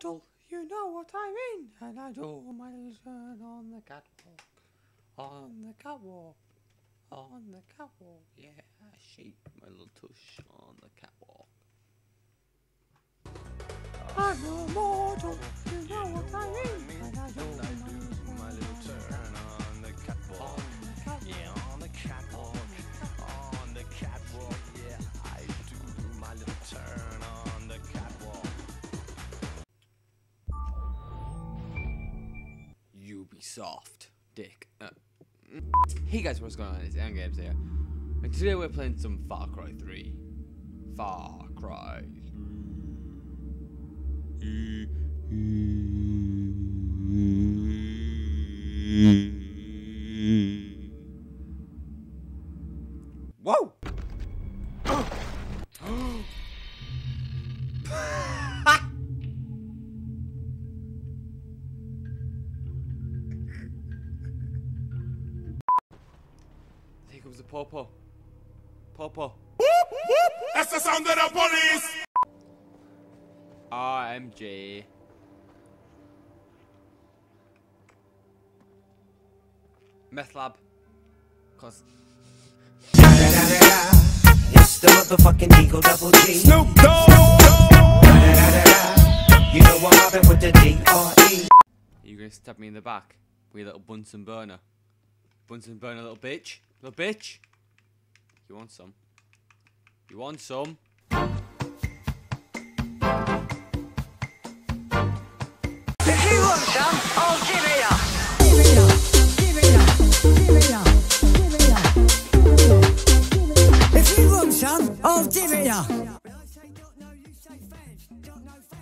turtle, you know what I mean. And I do my turn on the catwalk, on the catwalk, on the catwalk. Yeah, I shake my little tush on the catwalk. I'm no mortal, you know what I mean. And I do my little turn on the catwalk. Yeah, on the catwalk, on the catwalk. Yeah, I do my little turn on the catwalk. Ubisoft, dick. Hey guys, what's going on? It's Endgames here, and today we're playing some Far Cry 3. Far Cry 3. Whoa! There comes the pawpaw. Pawpaw. That's the sound of the police! RMG. Meth lab. Cause. It's the motherfucking Eagle Double G. Snoop Dogg. You know I'm mobbing with the D.R.E. Are you gonna stab me in the back? We little Bunsen burner. Bunsen burner, little bitch. Little bitch. You want some? You want some? If you want some, I'll give it ya.